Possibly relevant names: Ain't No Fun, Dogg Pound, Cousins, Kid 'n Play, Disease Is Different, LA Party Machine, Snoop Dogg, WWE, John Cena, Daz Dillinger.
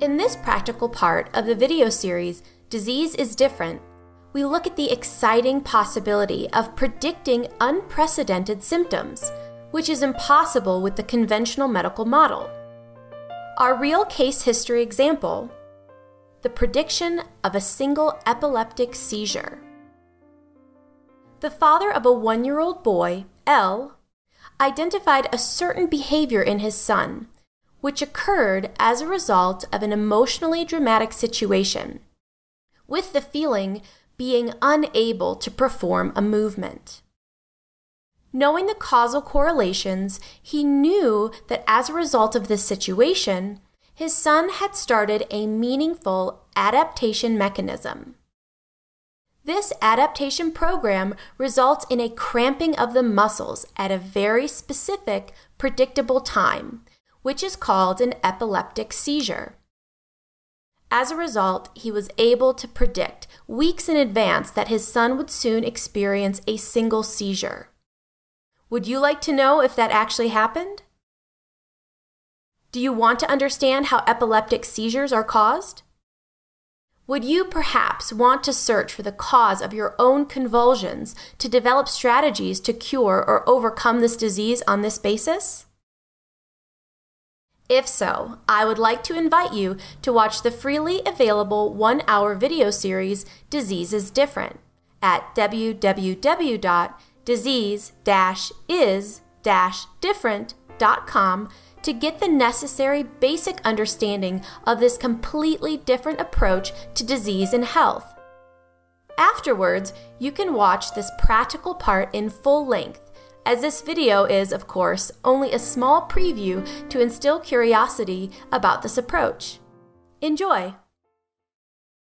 In this practical part of the video series, Disease is Different, we look at the exciting possibility of predicting unprecedented symptoms, which is impossible with the conventional medical model. Our real case history example, the prediction of a single epileptic seizure. The father of a 1-year-old boy, L, identified a certain behavior in his son, which occurred as a result of an emotionally dramatic situation, with the feeling being unable to perform a movement. Knowing the causal correlations, he knew that as a result of this situation, his son had started a meaningful adaptation mechanism. This adaptation program results in a cramping of the muscles at a very specific, predictable time, which is called an epileptic seizure. As a result, he was able to predict weeks in advance that his son would soon experience a single seizure. Would you like to know if that actually happened? Do you want to understand how epileptic seizures are caused? Would you perhaps want to search for the cause of your own convulsions to develop strategies to cure or overcome this disease on this basis? If so, I would like to invite you to watch the freely available 1-hour video series, Disease is Different, at www.disease-is-different.com to get the necessary basic understanding of this completely different approach to disease and health. Afterwards, you can watch this practical part in full length, as this video is, of course, only a small preview to instill curiosity about this approach. Enjoy!